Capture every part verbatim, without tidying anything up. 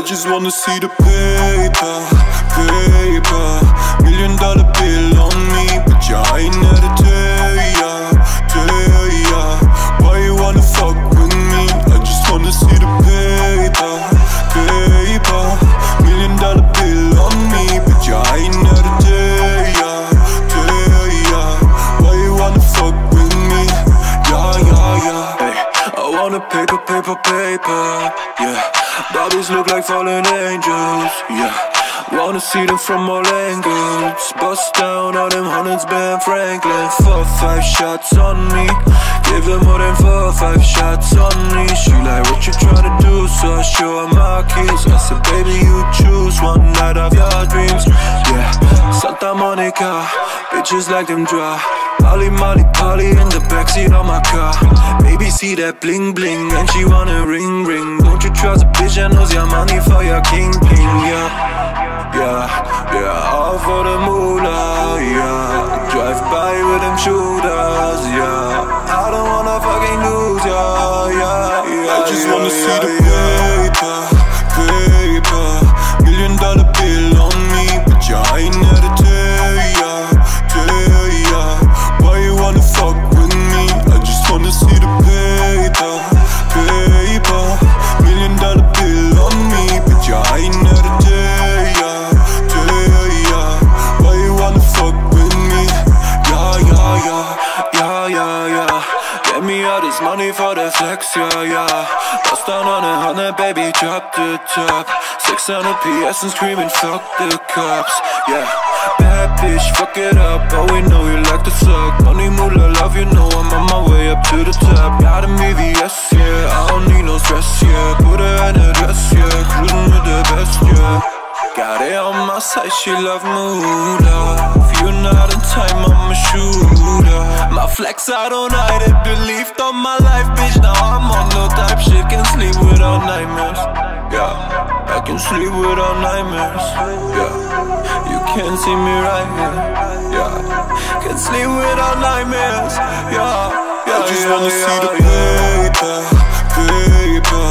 I just wanna see the paper, paper. Million dollar bill on me, but yeah, I ain't had to tell ya, tell ya. Why you wanna fuck with me? I just wanna see the paper, paper. Million dollar bill on me, but yeah, I ain't had to tell ya, tell ya. Why you wanna fuck with me? Yeah, yeah, yeah. Hey, I wanna paper, paper, paper. Yeah. Bobbies look like fallen angels, yeah. Wanna see them from all angles. Bust down all them hundreds, Ben Franklin. Four, five shots on me. Give them more than four, five shots on me. She like, what you tryna do? So I show her my keys. I said, baby, you choose one night of your dreams, yeah. Santa Monica, bitches like them dry. Molly, Molly, Polly in the backseat of my car. Baby, see that bling, bling, and she wanna ring, ring. You trust a bitch that knows your money for your kingpin, yeah. Yeah, yeah, all for the moolah, yeah. Drive by with them shooters, yeah. I don't wanna fucking lose ya, yeah, yeah, yeah. I just yeah, wanna yeah, see the yeah. Paper, paper. Million dollar bill on me, but yeah, I ain't had to tell ya, tell ya. Why you wanna fuck with me? I just wanna see the paper, paper. Million dollar bill on me, but yeah, I ain't had to tell ya, tell ya. Why you wanna fuck with me? Yeah, yeah, yeah, yeah, yeah, yeah. Get me all this money for the flex, yeah, yeah. Bust down on a hundred, baby, drop the top. Six hundred P S and screaming, fuck the cops, yeah. Bad bitch, fuck it up, but we know you like to suck. Money, moolah, love, you know I'm on my way up to the top. Got a V V S, yeah, I don't need no stress, yeah. Put her in a dress, yeah, cruising with the best, yeah. Got it on my side, she love moolah. If you're not in time, I'm a shooter. My flex, I don't hide it, believed on my life, bitch. Now I'm on no type shit, can sleep without nightmares, yeah. I can sleep without nightmares, yeah. You can't see me right here, yeah. Can sleep without nightmares, yeah, yeah. I just yeah, wanna yeah, see the yeah. Paper, paper.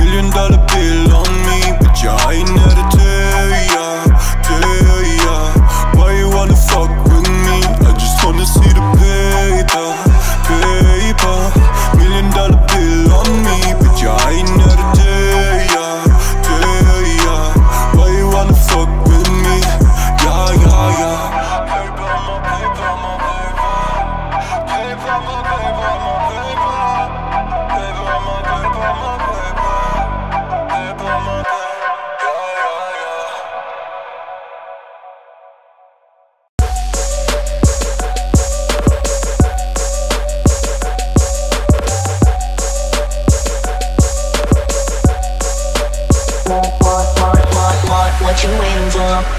Million dollar bill on me, but yeah, I ain't had to tell ya, tell ya. Why you wanna fuck with me? I just wanna see the paper, paper. Million dollar bill on me, but yeah, I ain't had to tell ya.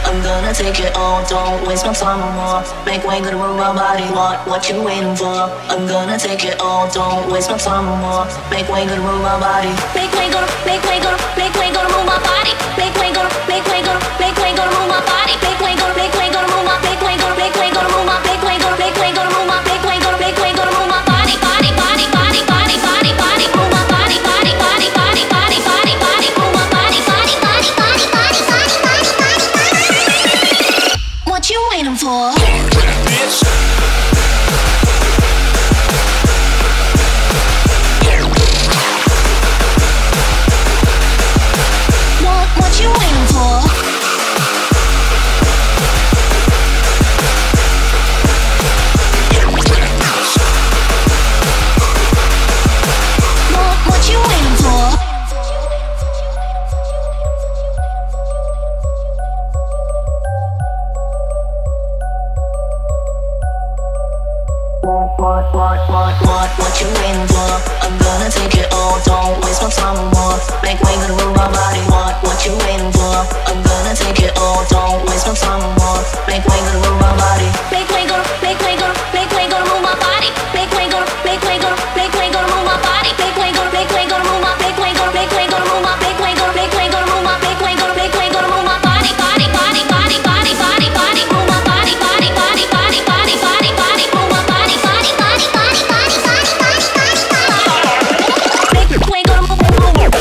I'm gonna take it all, don't waste my time no more. Make way, gonna move my body, what, what you waiting for? I'm gonna take it all, don't waste my time no more. Make way, gonna move my body. Make way, gonna, make way, gonna, make way, gonna move my body. Make way, gonna, make way, gonna, make way, gonna move my body. Make way, gonna, make way, gonna move my, make way, gonna, make way, gonna move my, make way, gonna, make way, gonna move my, make way, gonna, make way, gonna move my body, body, body, body, body, body, body, move my body, body, body, body, body, body, body, move my body, body, body, body, body, body. What you waiting for? What, what you waiting for? What, what you waiting for? What, what, what, what, what you waiting for? I'm gonna take it all, don't waste my time no more. Make way, gonna move my body, what, what you waiting for? I'm gonna take it all, don't waste my time no more. Make way, gonna move my body. Make way, gonna, make way, gonna, make way, gonna move my body. Make way, gonna, make way, gonna, make way, gonna move my body. Make way, gonna, make way, gonna move my, make way, gonna, make way, gonna move my, make way, gonna, make way, gonna move my, make way, gonna, make way, gonna move my body, body, body, body, body, body, body, move my body, body, body, body, body, body, body, move my body, body. Make way, gonna move, move, move.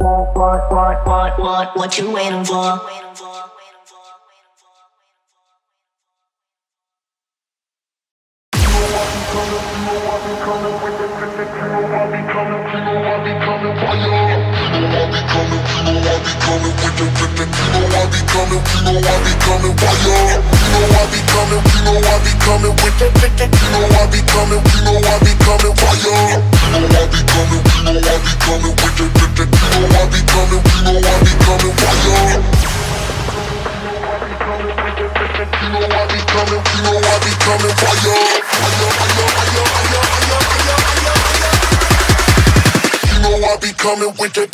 What, what, what, what, what you waiting for? Coming with the fire. Coming with the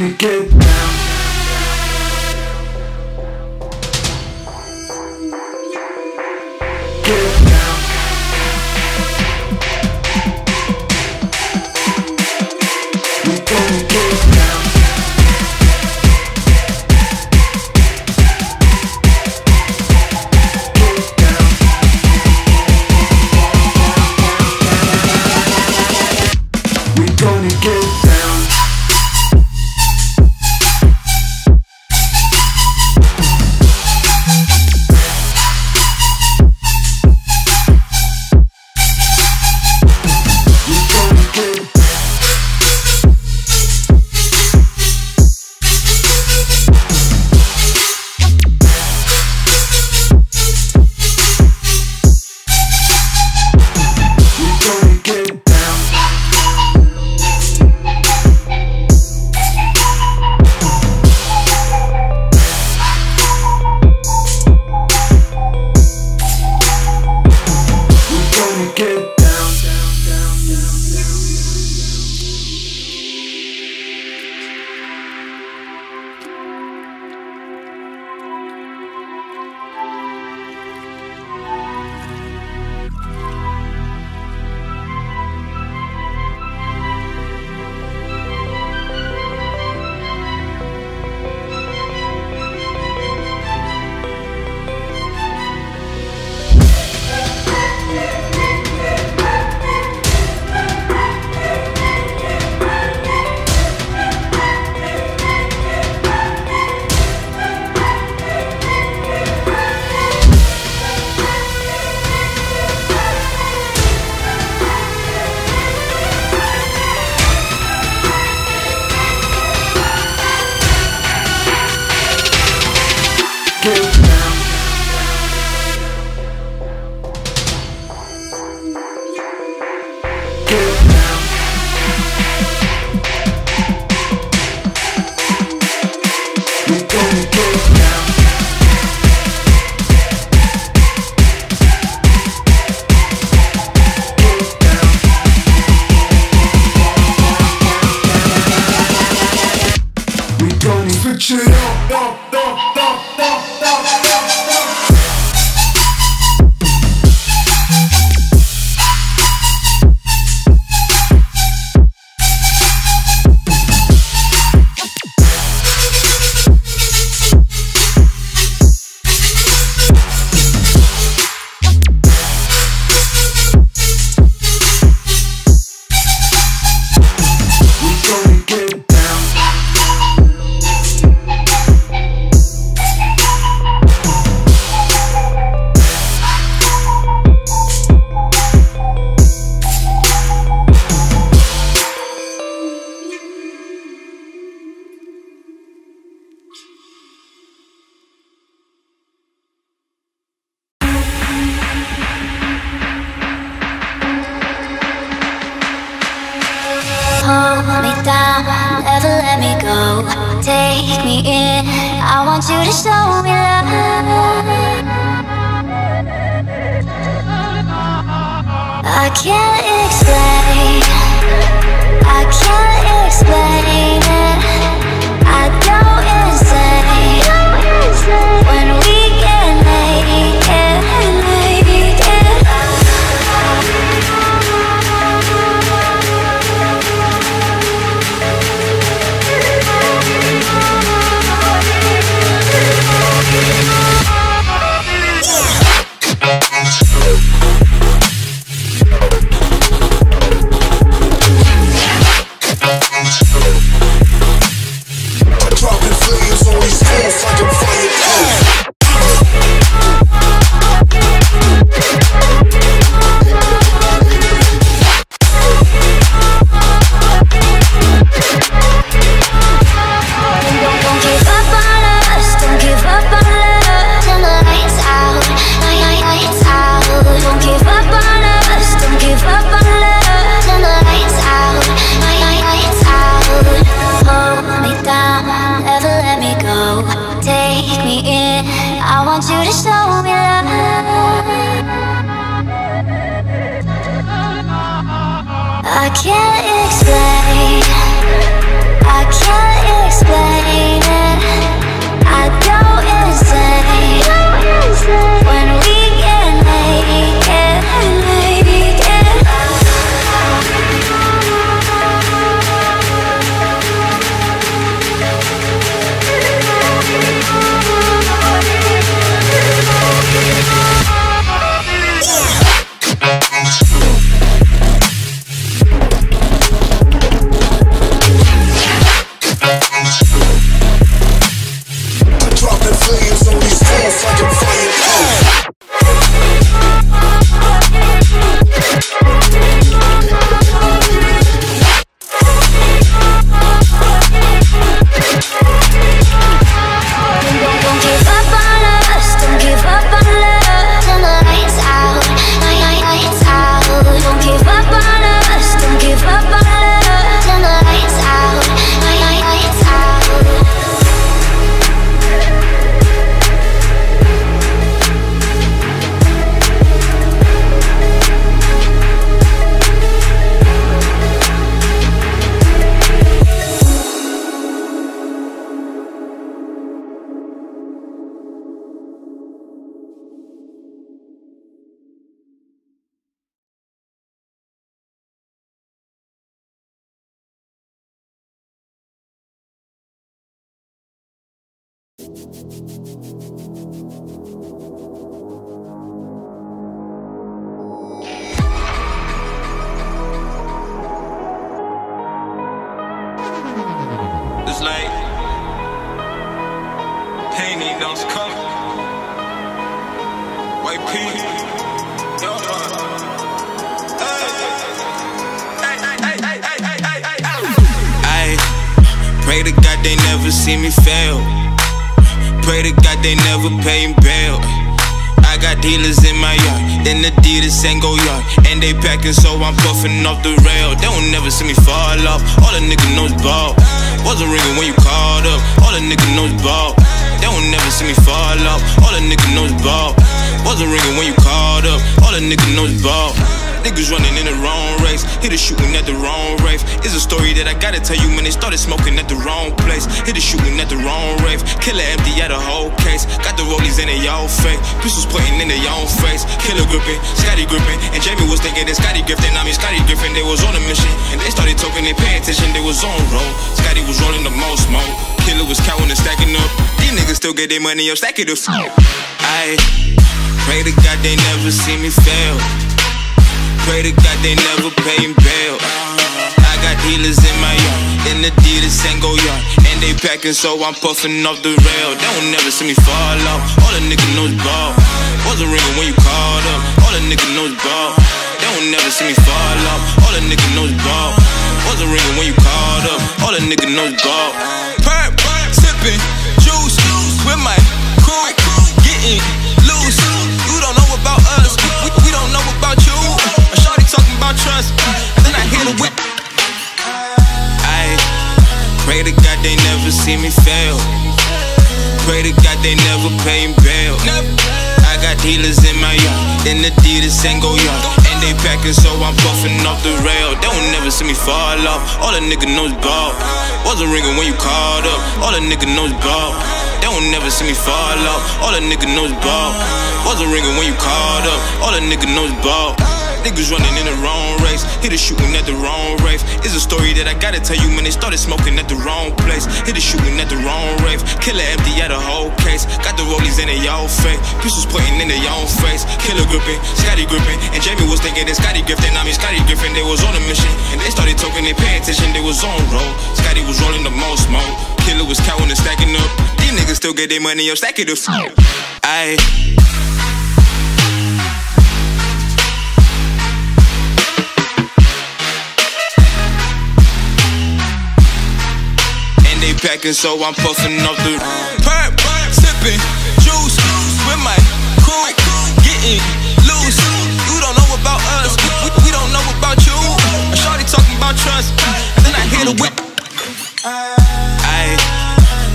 wanna get down. Get down. We gonna get down. Get down. We gonna get down. Get down. Get down. We gonna get down. Get down. We gonna switch it up, up, up, up, up. Hold me down, never let me go. Take me in, I want you to show me love. I can't explain, I can't explain it. I go insane when we get late, get late, get late. I can't explain, I can't explain. It's like pain ain't don't come. White peas, yo, I pray to God they never see me fail. Pray to God they never pay him bail. I got dealers in my yard, in Adidas and go yard, and they packing, so I'm puffing off the rail. They don't never see me fall off. All a nigga knows ball. Wasn't ringing when you called up. All a nigga knows ball. They don't never see me fall off. All a nigga knows ball. Wasn't ringing when you called up. All a nigga knows ball. Niggas running in the wrong race. Hit a shooting at the wrong rave. It's a story that I gotta tell you when they started smoking at the wrong place. Hit a shooting at the wrong rave. Killer empty at a whole case. Got the rollies in their own face. Pistols pointing in their own face. Killer gripping, Scotty gripping. And Jamie was thinking that Scotty Griffin. I mean Scotty Griffin, they was on a mission. And they started talking, they paying attention, they was on roll. Scotty was rolling the most mo. Killer was counting and stacking up. These niggas still get their money up, stack it up. I pray to God they never see me fail. Pray to God they never payin' bail. I got dealers in my yard, in Adidas and go yard, and they packing, so I'm puffing off the rail. They don't never see me fall off. All a nigga knows ball. Wasn't ringing when you called up. All a nigga knows ball. They don't never see me fall off. All a nigga knows ball. Wasn't ringing when you called up. All a nigga knows ball. Perp, sippin' juice with my crew, getting loose. You don't know about us. We, we don't know about you. Talking about trust, and then I hear the whip. I pray to God they never see me fail. Pray to God they never pay him bail. I got dealers in my yard, in Adidas and go yard, and they packing, so I'm puffing off the rail. They don't never see me fall off. All a nigga knows ball. Wasn't ringing when you called up. All a nigga knows ball. They don't never see me fall off. All a nigga knows ball. Wasn't ringing when you called up. All a nigga knows ball. Niggas running in the wrong race, hit a shooting at the wrong rave. It's a story that I gotta tell you when they started smoking at the wrong place. Hit a shooting at the wrong rave. Killer empty at a whole case. Got the rollies in their own face. Pistols pointing in their own face. Killer gripping, Scotty gripping. And Jamie was thinking that Scotty Griffin. I mean Scotty Griffin, they was on a mission. And they started talking, they paying attention, they was on roll. Scotty was rolling the most mo. Killer was counting and stacking up. These niggas still get their money up, stack it up. Aye. They packing, so I'm puffing off the perp, sipping juice with my crew, getting loose. You don't know about us, we, we don't know about you. A shorty talking about trust, and then I hear the whip. I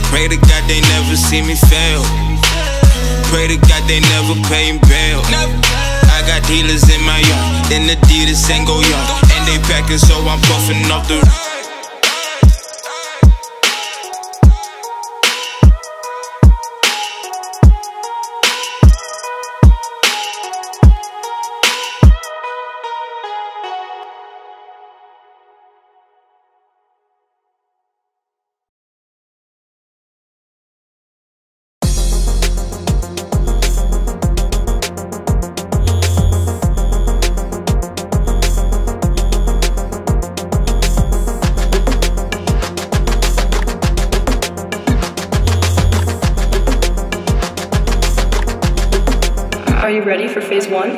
pray to God they never see me fail. Pray to God they never pay him bail. I got dealers in my yard, in Adidas and go yard, and they packing, so I'm puffing off the. Are you ready for phase one?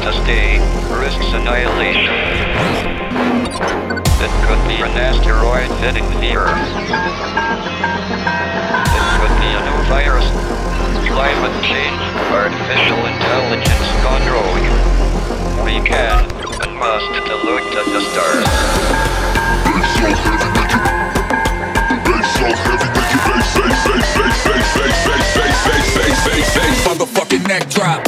Testing Earth's annihilation. It could be an asteroid hitting the Earth. It could be a new virus. Climate change. Artificial intelligence control. We can and must dilute at the stars. It's so heavy, make you. It's so heavy, make you. Say, say, say, say, say, say, say, say, say, say, say, say. Motherfucking neck drop.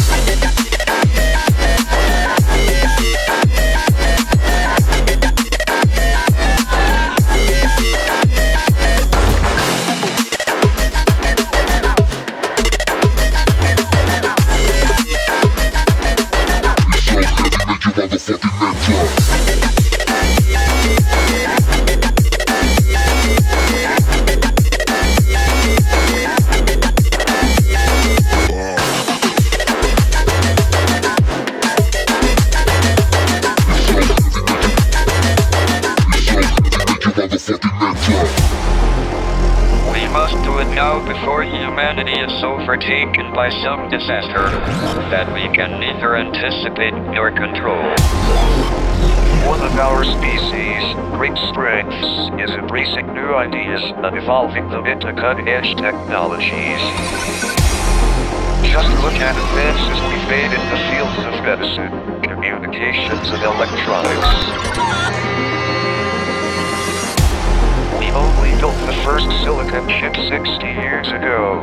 humanity is so overtaken by some disaster that we can neither anticipate nor control. One of our species' great strengths is embracing new ideas and evolving them into cutting-edge technologies. Just look at advances we've made in the fields of medicine, communications, and electronics. We only built the first silicon chip sixty years ago.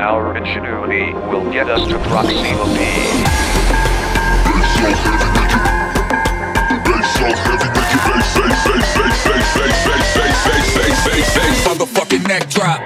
Our ingenuity will get us to Proxima B. It's so heavy, make you. It's so heavy, make you. Say, say, say, say, say, say, say, say, say, say, say, say, motherfucking neck drop.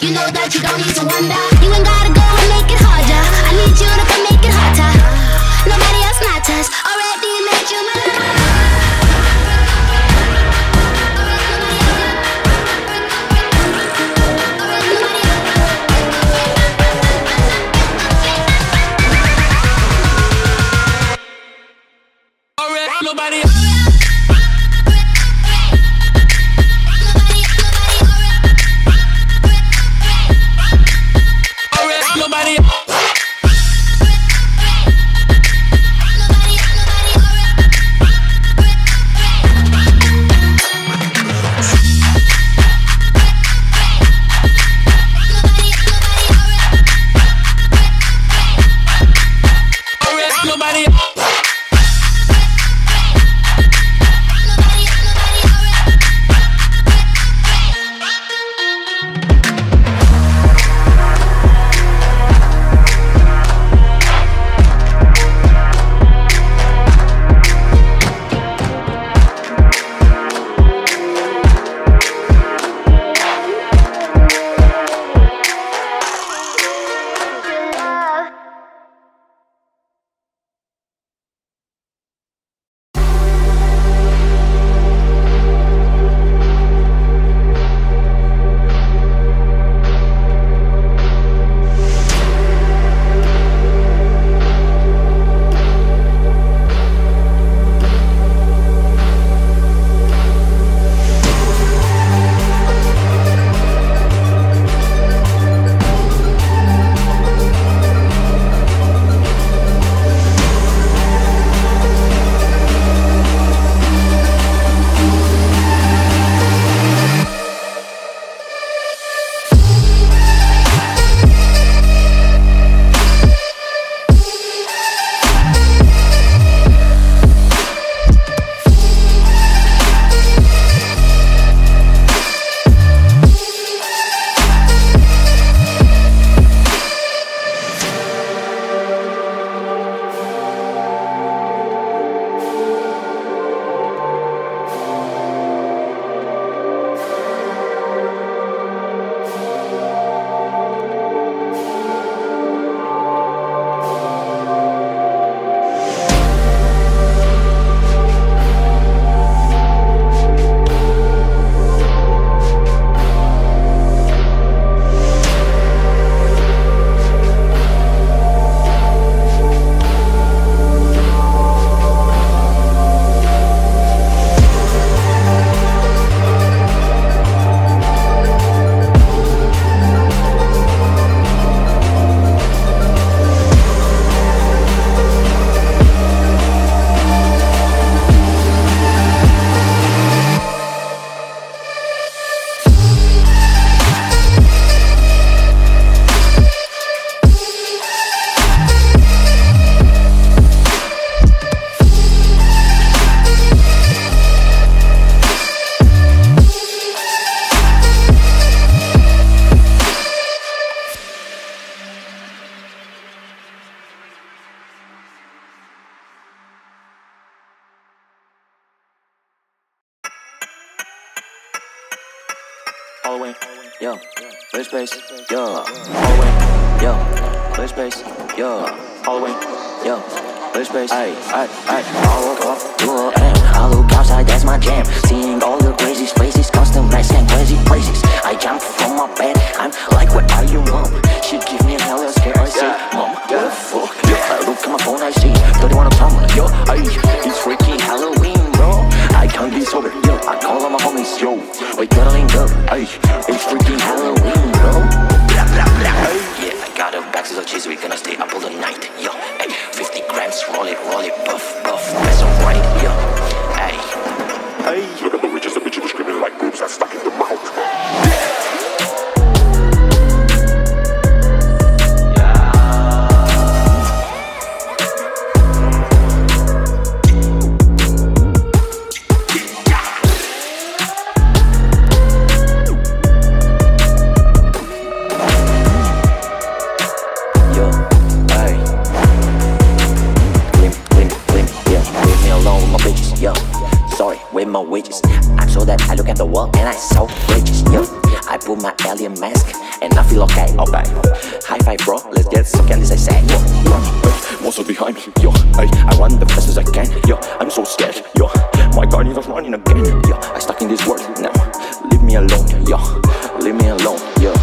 You know that you don't need to wonder. You ain't gotta go and make it harder. I need you to come make it hotter. Nobody else matters. Already made you my lover. Yo, clear space, yo, hallway, yo, clear space, yo, hallway, yo, clear space, ay, ay, ay. I woke up to an end, I look outside, that's my jam. Seeing all the crazy spaces, custom nights and crazy places. I jump from my bed, I'm like, what are you, mom? She give me a hell of a scare, I say, mom, what the fuck? Yo, I look at my phone, I see, thirty-one of summer, yo, ay, it's freaky Halloween, bro. I can't be sober, yo, I call on my homies, yo, we gotta link up, ay, it's freaking Halloween, bro. Blah, blah, blah, ay. Yeah, I got a boxes of cheese, we gonna stay up all the night, yo, ay, fifty grams, roll it, roll it, puff, puff, that's alright, yo, ay, ay, yo. Sorry, with my wages. I'm so that I look at the world and I so wages, yo. I put my alien mask and I feel okay, okay. High five, bro, let's get stuck at this, I say. Yo, run, wait, what's up behind me, yo? I, I run the fastest I can, yo. I'm so scared, yo. My guardian's running again, yo. I stuck in this world now. Leave me alone, yo. Leave me alone, yo.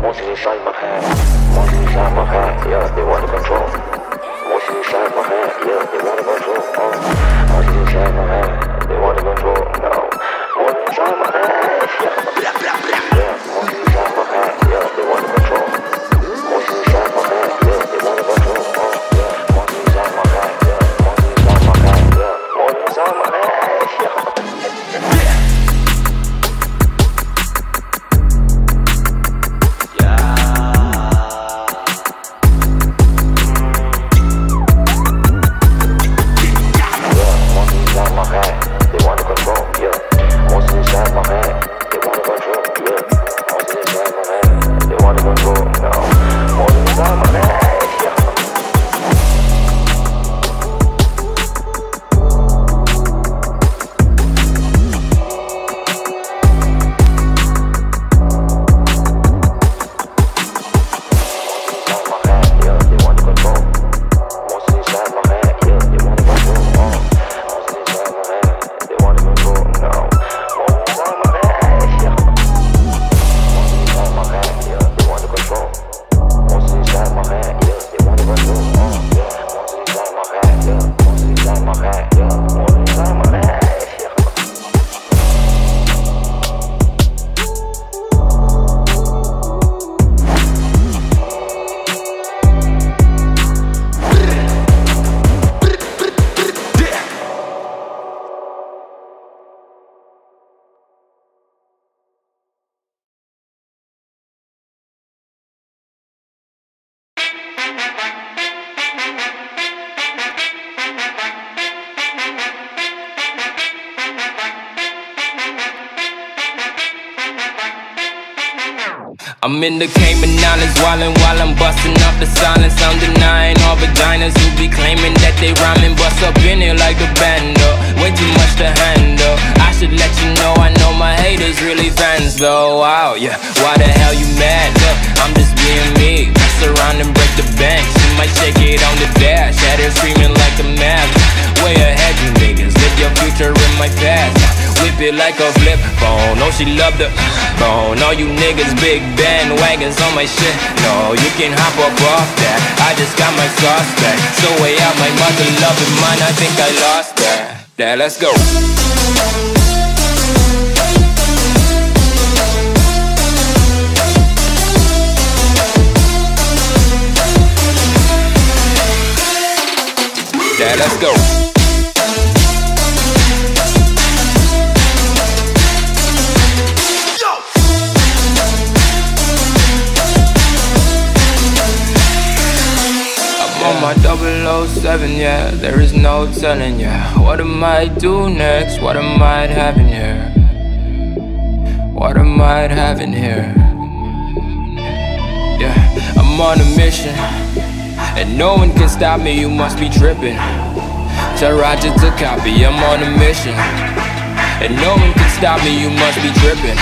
Motion inside my head, motion inside my head, yeah, they want to control. Motion inside my head, yeah, they want to control. Oh, motion inside my head, they want to control. No, motion inside my head, blah blah blah. Yeah, motion inside my head, yeah, they want to control. Motion inside my head, yeah, they want to control. Oh, yeah, motion inside my head, yeah, motion inside my head, yeah, motion inside my head, yeah. I'm in the Cayman Islands, wildin' while I'm bustin' up the silence. I'm denying all vaginas who be claiming that they rhyming. Bust up in it like a bando, way too much to handle. I should let you know, I know my haters really fans though. Wow, yeah, why the hell you mad? Look, I'm just being me, mess around and break the bench. You might shake it on the dash, at her screaming like a mad. Way ahead you niggas, live your future in my past. Whip it like a flip phone, no she love the phone. All you niggas big bandwagons on my shit. No, you can hop up off that, I just got my sauce back. So way out my mother loving mine, I think I lost that. Now let's go. Now let's go. My double oh seven, yeah, there is no telling, yeah. What am I do next? What am I having here? What am I having here? Yeah, I'm on a mission, and no one can stop me, you must be tripping. Tell Roger to copy, I'm on a mission, and no one can stop me, you must be tripping.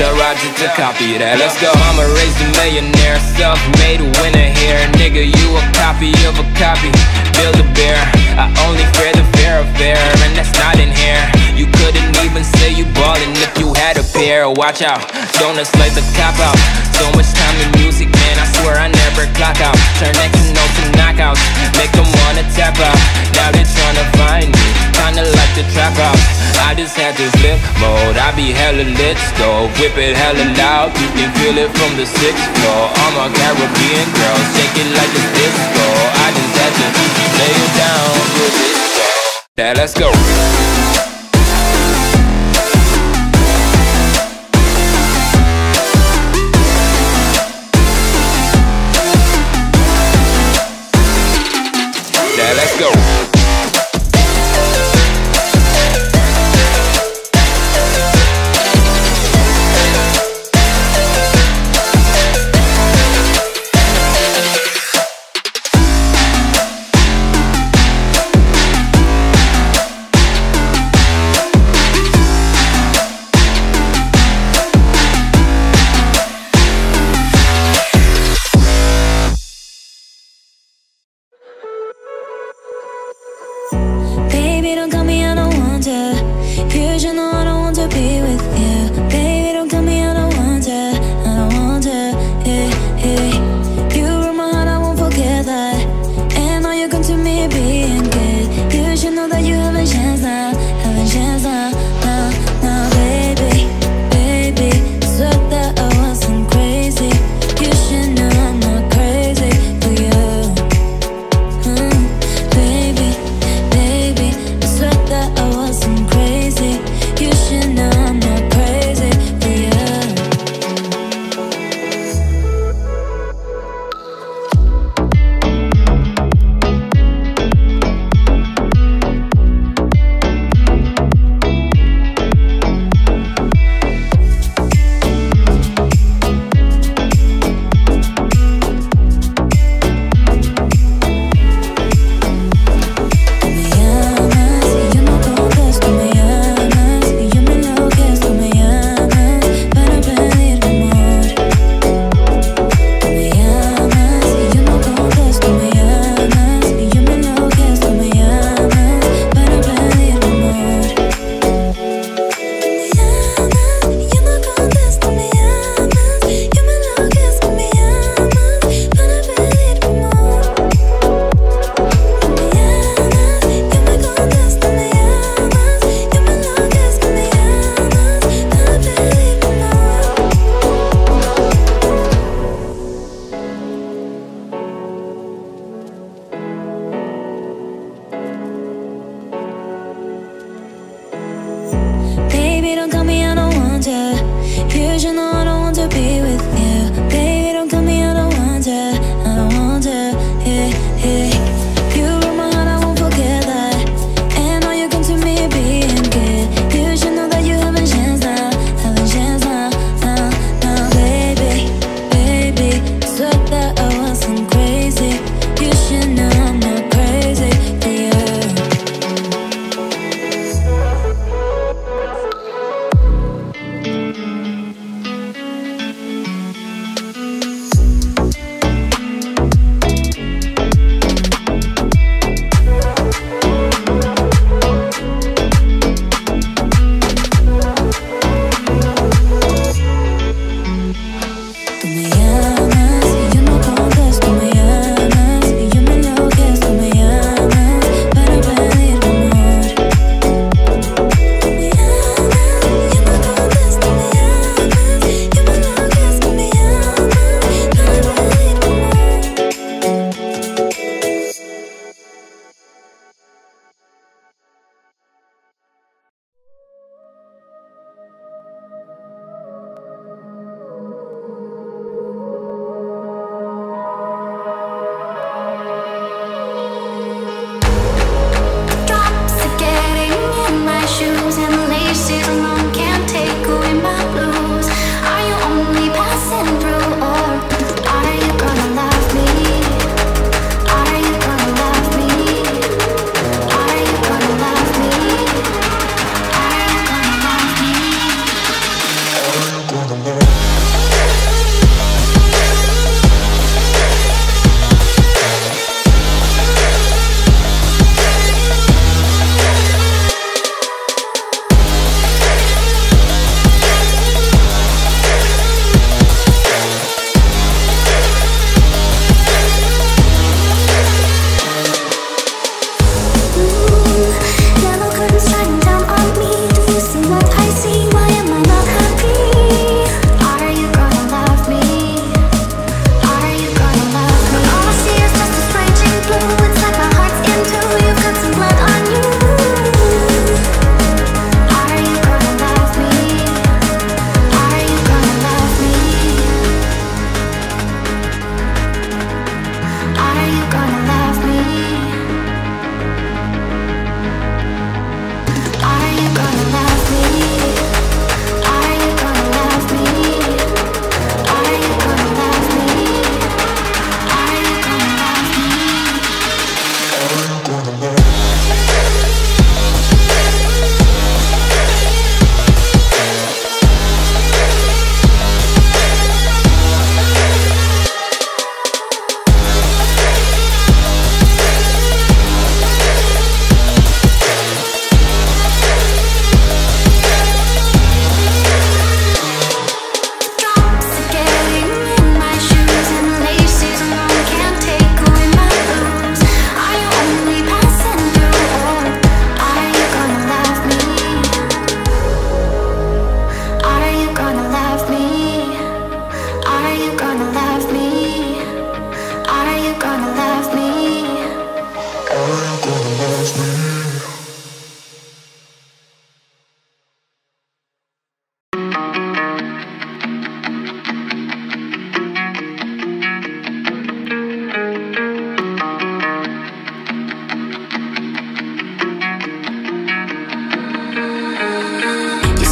Tell Roger to copy that, let's go. Mama raised a millionaire, self-made winner here. Nigga, you a copy of a copy, build a bear. I only fear the fear of fair, and that's not in here. You couldn't even say you ballin' if you had a pair. Watch out, don't slay the cop out. So much time in music, man, I swear I never clock out. Turn that to no to knockouts, make them wanna tap out. Now they tryna find me, kinda like the trap out. I just had this lip mode, I be hella lit though. Whip it hella loud, you can feel it from the sixth floor. All my Caribbean girls, shake it like a disco. I just had to lay it down with it. Now let's go. Now let's go.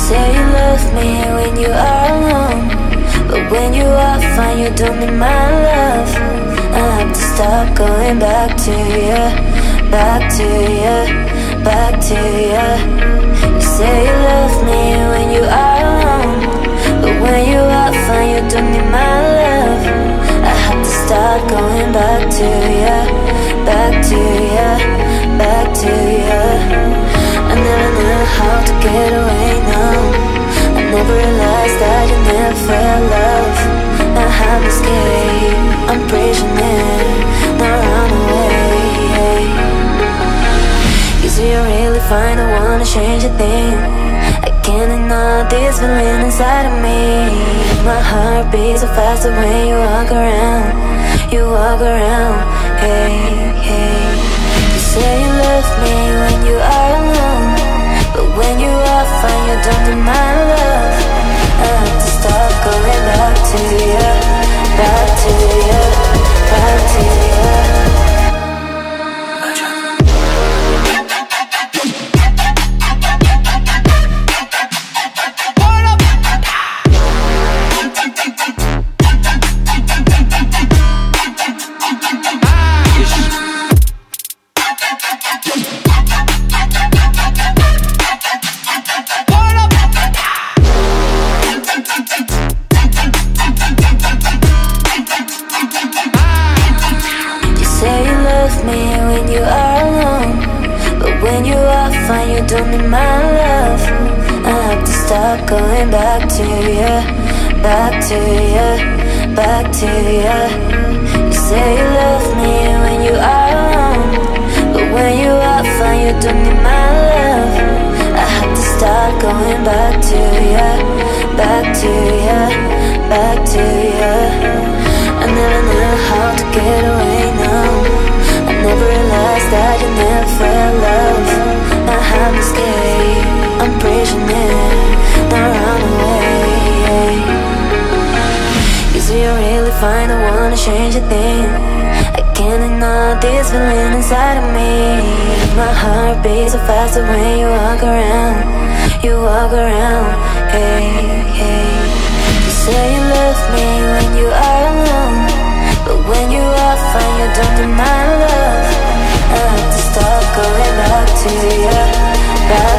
say you love me when you are alone, but when you are fine, you don't need my love. I have to stop going back to you, back to you, back to you. You say you love me when you are alone, but when you are fine, you don't need my love. I have to stop going back to you, back to you, back to you. I never knew how to get away now. I never realized that you never felt love. I have an escape, I'm prisoner, now run away. Is you really fine, I wanna change a thing. I can't deny this feeling inside of me. My heart beats so faster when you walk around, you walk around, hey, hey. You say you love me when you are alone, but when you are fine, you don't need my love. I have to stop going back to you, back to you, back to you. Don't deny love. I have to stop going back to you, back